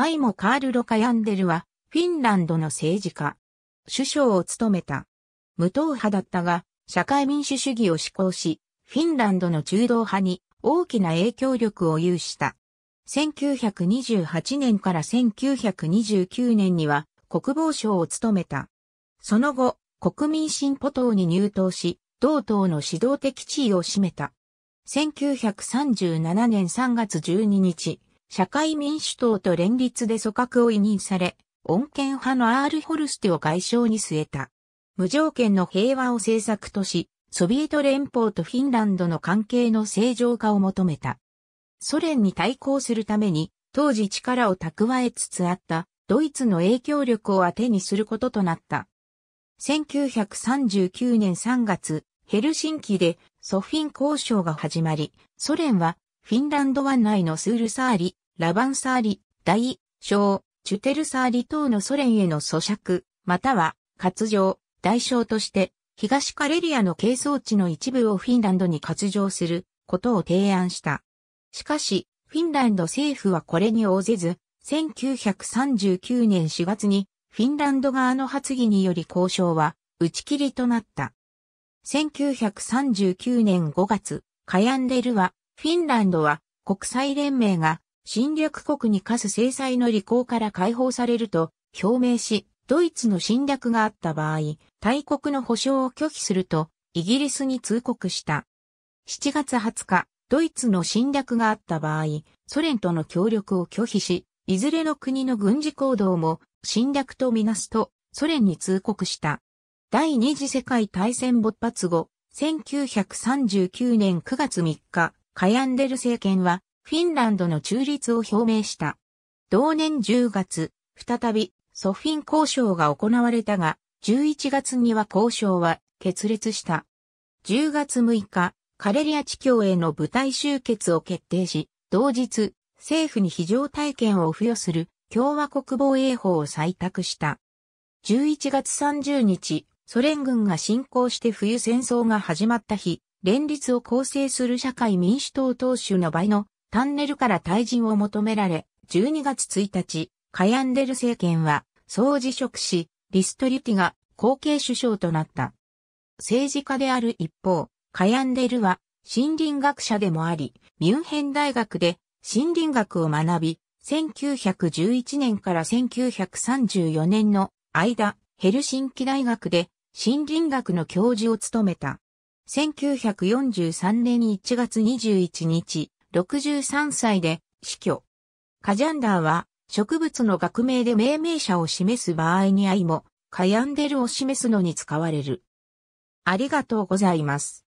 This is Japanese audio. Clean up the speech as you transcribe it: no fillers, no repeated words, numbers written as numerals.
アイモ・カールロ・カヤンデルは、フィンランドの政治家。首相を務めた。無党派だったが、社会民主主義を志向し、フィンランドの中道派に大きな影響力を有した。1928年から1929年には国防相を務めた。その後、国民進歩党に入党し、同党の指導的地位を占めた。1937年3月12日、社会民主党と連立で組閣を委任され、穏健派のアール・ホルストを外相に据えた。無条件の平和を政策とし、ソビエト連邦とフィンランドの関係の正常化を求めた。ソ連に対抗するために、当時力を蓄えつつあった、ドイツの影響力をあてにすることとなった。1939年3月、ヘルシンキでソフィン交渉が始まり、ソ連はフィンランド湾内のスールサーリ、ラバンサーリ、大、小、チュテルサーリ等のソ連への租借、または割譲、代償として東カレリアの係争地の一部をフィンランドに割譲することを提案した。しかし、フィンランド政府はこれに応ぜず、1939年4月にフィンランド側の発議により交渉は打ち切りとなった。1939年5月、カヤンデルは、フィンランドは国際連盟が侵略国に科す制裁の履行から解放されると表明し、ドイツの侵略があった場合、大国の保証を拒否するとイギリスに通告した。7月20日、ドイツの侵略があった場合、ソ連との協力を拒否し、いずれの国の軍事行動も侵略とみなすとソ連に通告した。第二次世界大戦勃発後、1939年9月3日、カヤンデル政権はフィンランドの中立を表明した。同年10月、再びソフィン交渉が行われたが、11月には交渉は決裂した。10月6日、カレリア地境への部隊集結を決定し、同日、政府に非常体験を付与する共和国防衛法を採択した。11月30日、ソ連軍が侵攻して冬戦争が始まった日、連立を構成する社会民主党党首のバイノ・タンネルから退陣を求められ、12月1日、カヤンデル政権は総辞職し、リストリティが後継首相となった。政治家である一方、カヤンデルは森林学者でもあり、ミュンヘン大学で森林学を学び、1911年から1934年の間、ヘルシンキ大学で森林学の教授を務めた。1943年1月21日、63歳で死去。カジャンダーは植物の学名で命名者を示す場合にアイモ・カヤンデルを示すのに使われる。ありがとうございます。